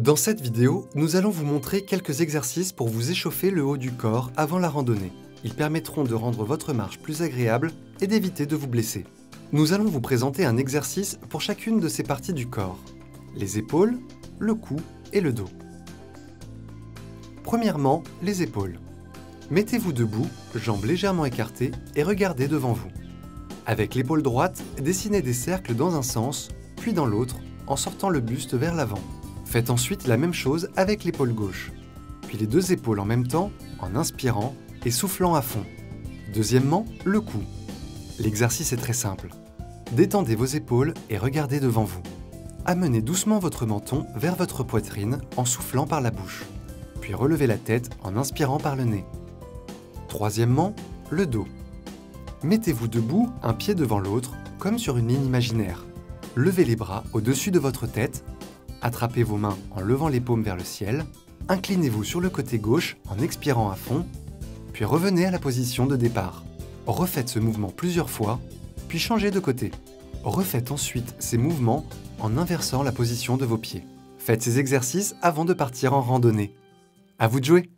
Dans cette vidéo, nous allons vous montrer quelques exercices pour vous échauffer le haut du corps avant la randonnée. Ils permettront de rendre votre marche plus agréable et d'éviter de vous blesser. Nous allons vous présenter un exercice pour chacune de ces parties du corps. Les épaules, le cou et le dos. Premièrement, les épaules. Mettez-vous debout, jambes légèrement écartées et regardez devant vous. Avec l'épaule droite, dessinez des cercles dans un sens, puis dans l'autre, en sortant le buste vers l'avant. Faites ensuite la même chose avec l'épaule gauche, puis les deux épaules en même temps, en inspirant et soufflant à fond. Deuxièmement, le cou. L'exercice est très simple. Détendez vos épaules et regardez devant vous. Amenez doucement votre menton vers votre poitrine en soufflant par la bouche, puis relevez la tête en inspirant par le nez. Troisièmement, le dos. Mettez-vous debout, un pied devant l'autre, comme sur une ligne imaginaire. Levez les bras au-dessus de votre tête. Attrapez vos mains en levant les paumes vers le ciel, inclinez-vous sur le côté gauche en expirant à fond, puis revenez à la position de départ. Refaites ce mouvement plusieurs fois, puis changez de côté. Refaites ensuite ces mouvements en inversant la position de vos pieds. Faites ces exercices avant de partir en randonnée. À vous de jouer!